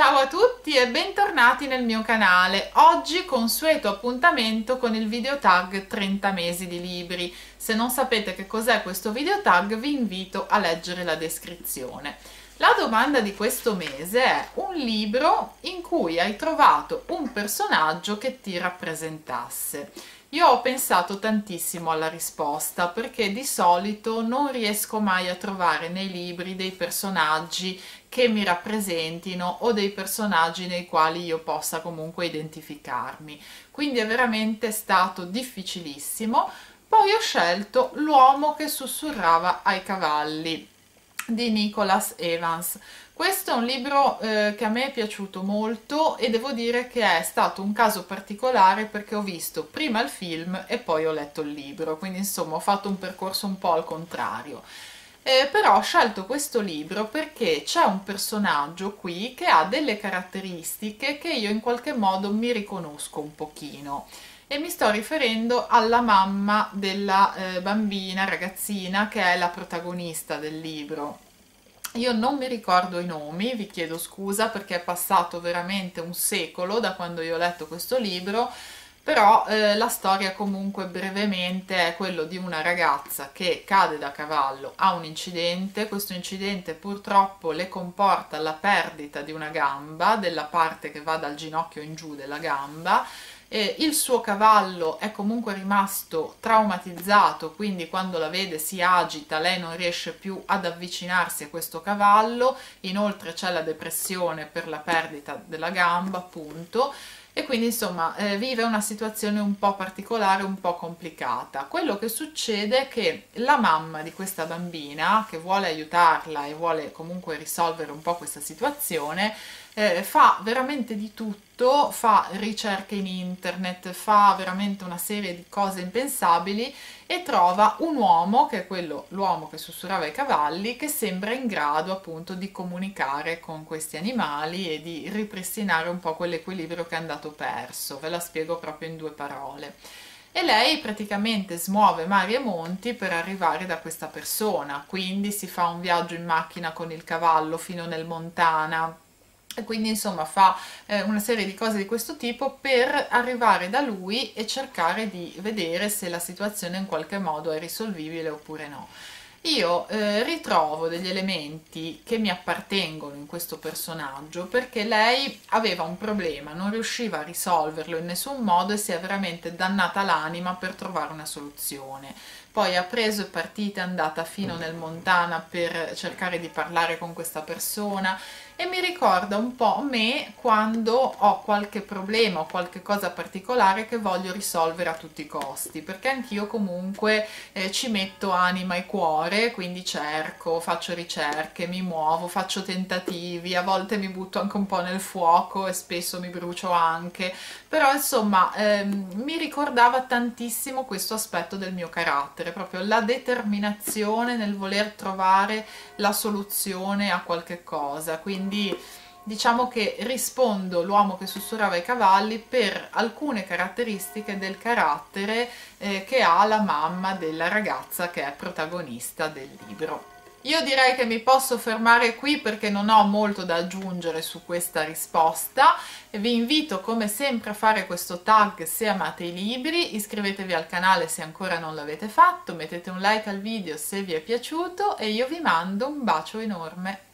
Ciao a tutti e bentornati nel mio canale. Oggi consueto appuntamento con il video tag 30 mesi di libri. Se non sapete che cos'è questo video tag, vi invito a leggere la descrizione. La domanda di questo mese è: un libro in cui hai trovato un personaggio che ti rappresentasse. Io ho pensato tantissimo alla risposta perché di solito non riesco mai a trovare nei libri dei personaggi che mi rappresentino o dei personaggi nei quali io possa comunque identificarmi, quindi è veramente stato difficilissimo. Poi ho scelto L'uomo che sussurrava ai cavalli di Nicholas Evans. Questo è un libro che a me è piaciuto molto e devo dire che è stato un caso particolare perché ho visto prima il film e poi ho letto il libro, quindi insomma ho fatto un percorso un po' al contrario. Però ho scelto questo libro perché c'è un personaggio qui che ha delle caratteristiche che io in qualche modo mi riconosco un pochino, e mi sto riferendo alla mamma della ragazzina che è la protagonista del libro. Io non mi ricordo i nomi, vi chiedo scusa perché è passato veramente un secolo da quando io ho letto questo libro, però la storia comunque brevemente è quello di una ragazza che cade da cavallo, ha un incidente, questo incidente purtroppo le comporta la perdita di una gamba, della parte che va dal ginocchio in giù della gamba. Il suo cavallo è comunque rimasto traumatizzato, quindi quando la vede si agita, lei non riesce più ad avvicinarsi a questo cavallo, inoltre c'è la depressione per la perdita della gamba appunto, e quindi insomma vive una situazione un po' particolare, un po' complicata. Quello che succede è che la mamma di questa bambina, che vuole aiutarla e vuole comunque risolvere un po' questa situazione, fa veramente di tutto, fa ricerche in internet, fa veramente una serie di cose impensabili e trova un uomo, che è l'uomo che sussurrava ai cavalli, che sembra in grado appunto di comunicare con questi animali e di ripristinare un po' quell'equilibrio che è andato perso. Ve la spiego proprio in due parole. E lei praticamente smuove mari e monti per arrivare da questa persona, quindi si fa un viaggio in macchina con il cavallo fino nel Montana. Quindi insomma fa una serie di cose di questo tipo per arrivare da lui e cercare di vedere se la situazione in qualche modo è risolvibile oppure no. Io ritrovo degli elementi che mi appartengono in questo personaggio perché lei aveva un problema, non riusciva a risolverlo in nessun modo e si è veramente dannata l'anima per trovare una soluzione. Poi ha preso e partita, è andata fino nel Montana per cercare di parlare con questa persona, e mi ricorda un po' me quando ho qualche problema o qualche cosa particolare che voglio risolvere a tutti i costi, perché anch'io comunque ci metto anima e cuore, quindi cerco, faccio ricerche, mi muovo, faccio tentativi, a volte mi butto anche un po' nel fuoco e spesso mi brucio anche, però insomma mi ricordava tantissimo questo aspetto del mio carattere, proprio la determinazione nel voler trovare la soluzione a qualche cosa. Quindi diciamo che rispondo L'uomo che sussurrava ai cavalli per alcune caratteristiche del carattere che ha la mamma della ragazza che è protagonista del libro. Io direi che mi posso fermare qui perché non ho molto da aggiungere su questa risposta. Vi invito come sempre a fare questo tag se amate i libri, iscrivetevi al canale se ancora non l'avete fatto, mettete un like al video se vi è piaciuto e io vi mando un bacio enorme.